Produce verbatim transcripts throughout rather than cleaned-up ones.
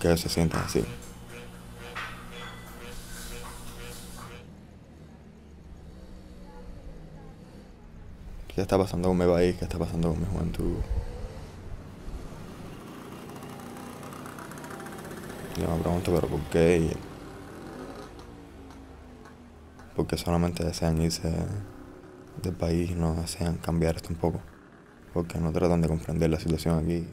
que se sientan así. ¿Qué está pasando con mi país? ¿Qué está pasando con mi juventud? Yo me pregunto, ¿pero por qué? ¿Por qué solamente desean irse del país y no desean cambiar esto un poco? ¿Por qué no tratan de comprender la situación aquí?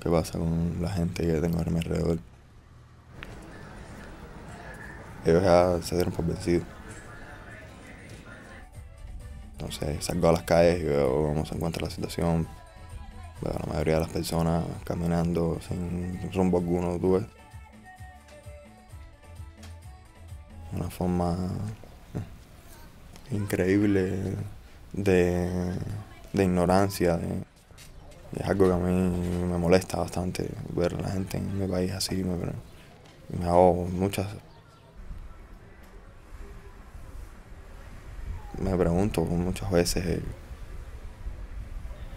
¿Qué pasa con la gente que tengo a mi alrededor? Ellos ya se dieron por vencidos. Entonces salgo a las calles y veo cómo se encuentra la situación. Veo a la mayoría de las personas caminando sin rumbo alguno, tú ves. Una forma increíble de, de ignorancia. De, es algo que a mí me molesta bastante, ver a la gente en mi país así, me, me hago muchas... Me pregunto muchas veces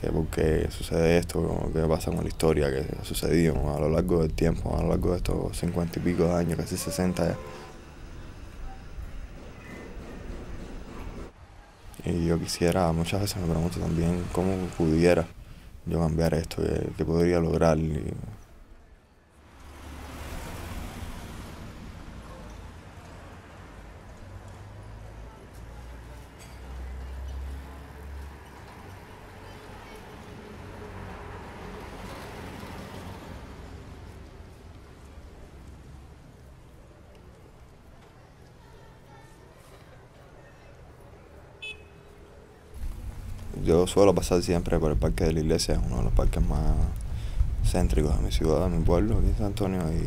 que por qué sucede esto, qué pasa con la historia que ha sucedido a lo largo del tiempo, a lo largo de estos cincuenta y pico de años, casi sesenta ya. Y yo quisiera, muchas veces me pregunto también cómo pudiera yo cambiar esto, que, que podría lograr. Y... Yo suelo pasar siempre por el parque de la iglesia, es uno de los parques más céntricos de mi ciudad, de mi pueblo, aquí en San Antonio, y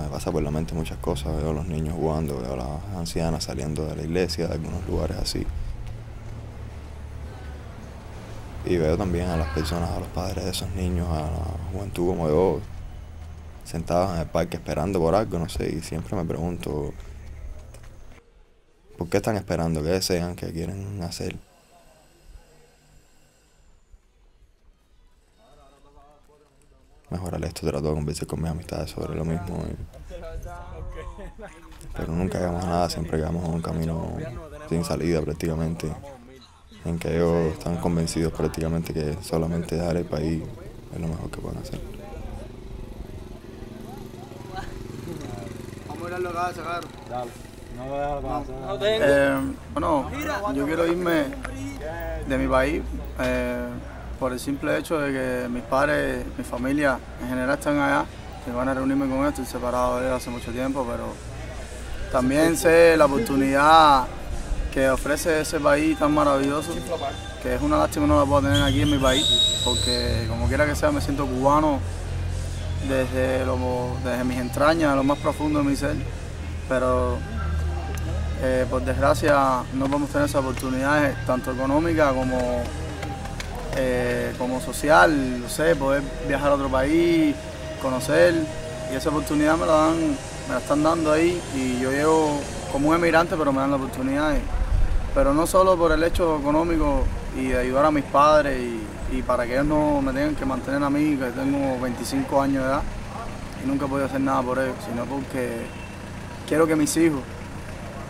me pasa por la mente muchas cosas. Veo a los niños jugando, veo a las ancianas saliendo de la iglesia, de algunos lugares así. Y veo también a las personas, a los padres de esos niños, a la juventud como yo, sentados en el parque esperando por algo, no sé, y siempre me pregunto... ¿Por qué están esperando? ¿Qué desean? ¿Qué quieren hacer? Mejorar esto, trato de conversar con mis amistades sobre lo mismo. Y... Pero nunca llegamos a nada, siempre llegamos a un camino sin salida prácticamente. En que ellos están convencidos prácticamente que solamente dejar el país es lo mejor que pueden hacer. Vamos a ir al lugar a sacar. Dale. No, no tengo. Eh, bueno, yo quiero irme de mi país eh, por el simple hecho de que mis padres, mi familia en general están allá, me van a reunirme con ellos, estoy separado de ellos hace mucho tiempo, pero también sé la oportunidad que ofrece ese país tan maravilloso, que es una lástima no la puedo tener aquí en mi país, porque como quiera que sea me siento cubano desde, lo, desde mis entrañas, lo más profundo de mi ser, pero... Eh, por desgracia no podemos tener esas oportunidades, tanto económica como, eh, como social, no sé, poder viajar a otro país, conocer, y esa oportunidad me la dan, me la están dando ahí, y yo llego como un emigrante, pero me dan la oportunidad, pero no solo por el hecho económico y de ayudar a mis padres, y, y para que ellos no me tengan que mantener a mí, que tengo veinticinco años de edad, y nunca he podido hacer nada por ellos, sino porque quiero que mis hijos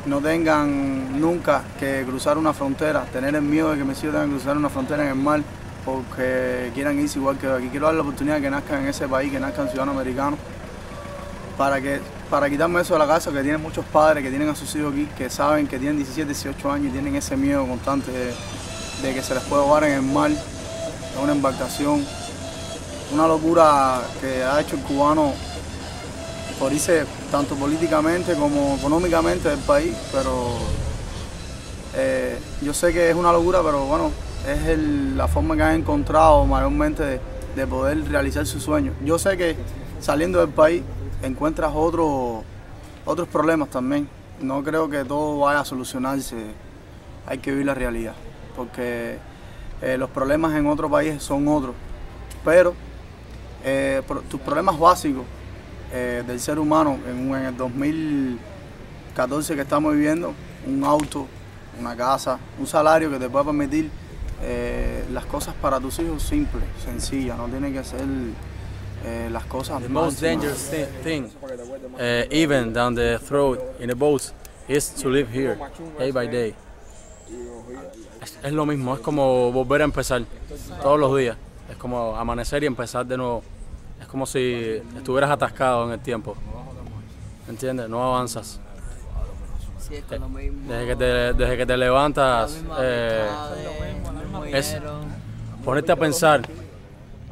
no tengan nunca que cruzar una frontera, tener el miedo de que mis hijos tengan que cruzar una frontera en el mar porque quieran irse igual que aquí. Quiero dar la oportunidad de que nazcan en ese país, que nazcan ciudadanos americanos, para, que, para quitarme eso de la casa, que tienen muchos padres que tienen a sus hijos aquí, que saben que tienen diecisiete, dieciocho años y tienen ese miedo constante de, de que se les puede ahogar en el mar, en una embarcación. Una locura que ha hecho el cubano por irse tanto políticamente como económicamente del país, pero eh, yo sé que es una locura, pero bueno, es el, la forma que han encontrado mayormente de, de poder realizar sus sueños. Yo sé que saliendo del país encuentras otro, otros problemas también. No creo que todo vaya a solucionarse, hay que vivir la realidad, porque eh, los problemas en otro país son otros, pero eh, tus problemas básicos, Eh, del ser humano en, en el dos mil catorce que estamos viviendo, un auto, una casa, un salario que te pueda permitir eh, las cosas para tus hijos simples, sencillas, no tiene que ser eh, las cosas the most dangerous thi thing, uh, even down the throat in the boats, is to live here day by day. Es, es lo mismo, es como volver a empezar todos los días, es como amanecer y empezar de nuevo, es como si estuvieras atascado en el tiempo, ¿entiendes? No avanzas. Sí, es lo mismo. Desde que te, desde que te levantas, eh, es ponerte a pensar,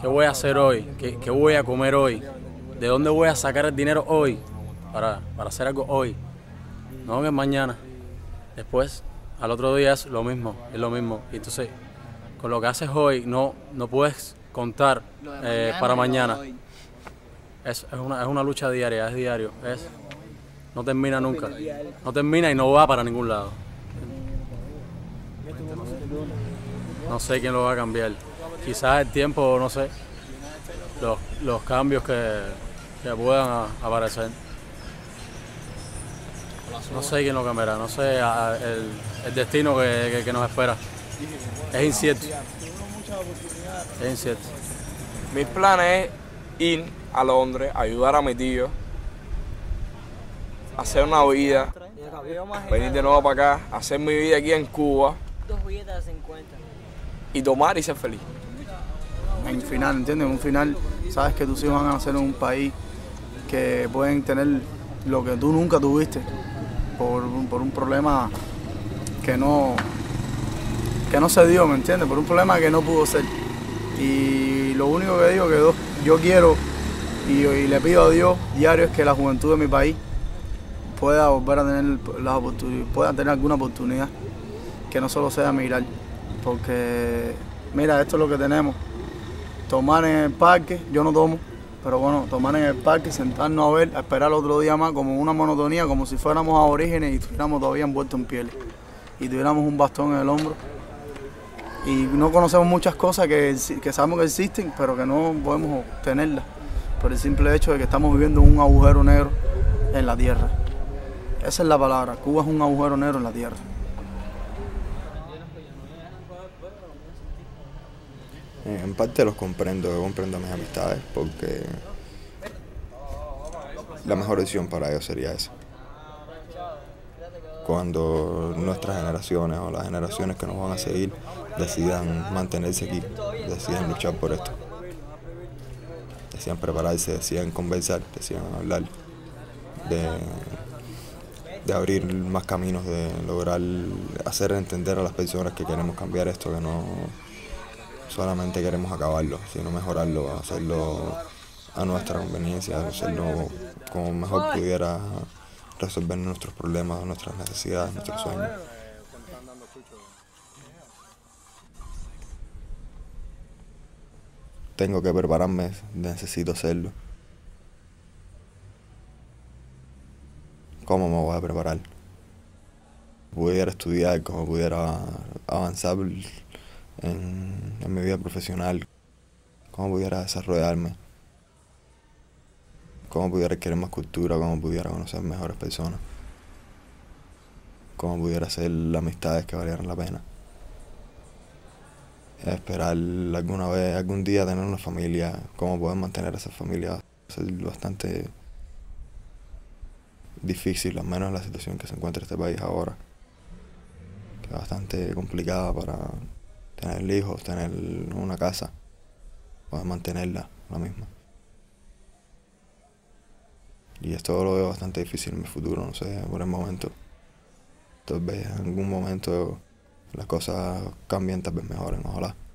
¿qué voy a hacer hoy? ¿Qué, qué voy a comer hoy? ¿De dónde voy a sacar el dinero hoy? Para, para hacer algo hoy, no que mañana. Después, al otro día es lo mismo, es lo mismo. Y entonces, con lo que haces hoy, no, no puedes contar eh, para mañana. Es, es, una, es una lucha diaria, es diario. Es, no termina nunca, no termina y no va para ningún lado. No sé quién lo va a cambiar. Quizás el tiempo, no sé, los, los cambios que, que puedan aparecer. No sé quién lo cambiará, no sé el, el destino que, que, que nos espera. Es incierto. Es incierto. Mi plan es ir a Londres, ayudar a mi tío, hacer una vida, venir de nuevo para acá, hacer mi vida aquí en Cuba y tomar y ser feliz. En final, ¿entiendes? En un final, sabes que tus hijos van a ser un país que pueden tener lo que tú nunca tuviste por, por un problema que no, que no se dio, ¿me entiendes? Por un problema que no pudo ser. Y lo único que digo que yo quiero y, y le pido a Dios diario es que la juventud de mi país pueda volver a tener las oportunidades, pueda tener alguna oportunidad que no solo sea migrar, porque mira, esto es lo que tenemos, tomar en el parque, yo no tomo, pero bueno, tomar en el parque, sentarnos a ver, a esperar otro día más, como una monotonía, como si fuéramos aborígenes y estuviéramos todavía envueltos en pieles y tuviéramos un bastón en el hombro y no conocemos muchas cosas que, que sabemos que existen, pero que no podemos tenerlas por el simple hecho de que estamos viviendo un agujero negro en la tierra. Esa es la palabra, Cuba es un agujero negro en la tierra. En parte los comprendo, yo comprendo a mis amistades porque la mejor opción para ellos sería esa. Cuando nuestras generaciones o las generaciones que nos van a seguir decidan mantenerse aquí, decidan luchar por esto, decidan prepararse, decidan conversar, decidan hablar de... de abrir más caminos, de lograr hacer entender a las personas que queremos cambiar esto, que no solamente queremos acabarlo, sino mejorarlo, hacerlo a nuestra conveniencia, hacerlo como mejor pudiera resolver nuestros problemas, nuestras necesidades, nuestros sueños. Tengo que prepararme, necesito hacerlo. Cómo me voy a preparar, pudiera estudiar, cómo pudiera avanzar en, en mi vida profesional, cómo pudiera desarrollarme, cómo pudiera adquirir más cultura, cómo pudiera conocer mejores personas, cómo pudiera hacer amistades que valieran la pena, esperar alguna vez, algún día tener una familia, cómo poder mantener a esa familia, ser bastante difícil, al menos en la situación que se encuentra este país ahora, que es bastante complicada para tener hijos, tener una casa, poder mantenerla la misma. Y esto lo veo bastante difícil en mi futuro, no sé, por el momento. Tal vez en algún momento las cosas cambien, tal vez mejoren, ojalá.